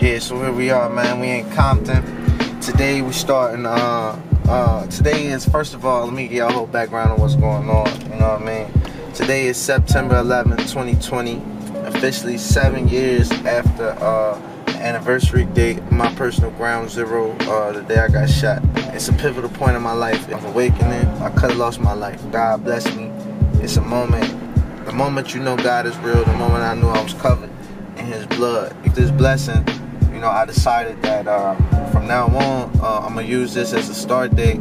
Yeah, so here we are, man. We in Compton. Today we starting, today is, first of all, let me get y'all a little background on what's going on, you know what I mean? Today is September 11th, 2020, officially 7 years after the anniversary date, my personal ground zero, the day I got shot. It's a pivotal point in my life. I'm awakening. I could have lost my life. God bless me. It's a moment. The moment you know God is real, the moment I knew I was covered in his blood. This blessing, you know, I decided that from now on, I'm going to use this as a start date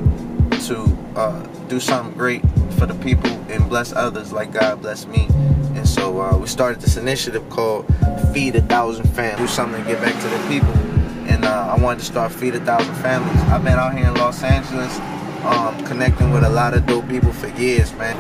to do something great for the people and bless others like God blessed me. And so we started this initiative called Feed 1,000 Families. Do something to give back to the people. And I wanted to start Feed 1,000 Families. I've been out here in Los Angeles connecting with a lot of dope people for years, man.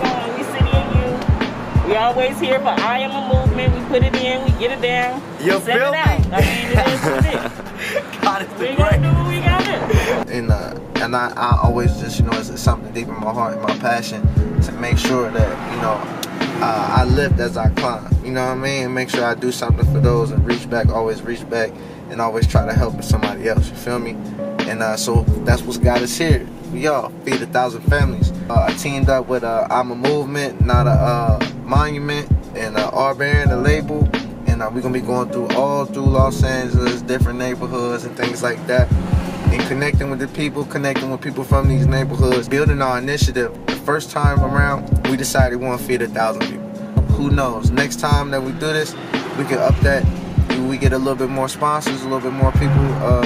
We always here for I Am a Movement. We put it in, we get it down, we set it out. I mean, it is what it is. We gotta do what we gotta do. And I always just, you know, it's something deep in my heart and my passion to make sure that, you know, I lift as I climb. You know what I mean? And make sure I do something for those and reach back, always reach back, and always try to help somebody else. You feel me? And so that's what's got us here. We all Feed 1,000 Families. I teamed up with I'm a Movement, not a Monument, and R. Barron, the label. And we're going to be going through all through Los Angeles, different neighborhoods and things like that. And connecting with the people, connecting with people from these neighborhoods, building our initiative. The first time around, we decided we want to feed 1,000 people. Who knows? Next time that we do this, we can up that. We get a little bit more sponsors, a little bit more people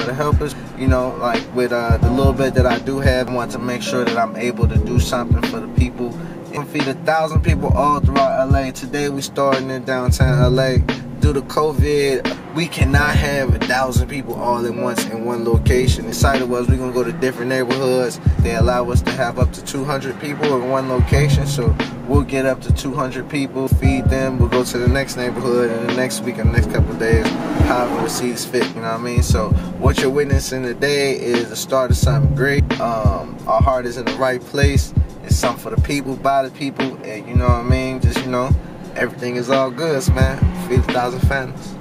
to help us, you know, like with the little bit that I do have. I want to make sure that I'm able to do something for the people and feed 1,000 people all throughout LA. Today we starting in downtown LA. Due to COVID, we cannot have 1,000 people all at once in one location. Excited was we're gonna go to different neighborhoods. They allow us to have up to 200 people in one location, so we'll get up to 200 people, feed them, we'll go to the next neighborhood in the next week or the next couple of days, however it sees fit, you know what I mean? So what you're witnessing today is the start of something great. Our heart is in the right place. It's something for the people, by the people, and you know what I mean? Just, you know, everything is all good, man. Feed 1,000 Families.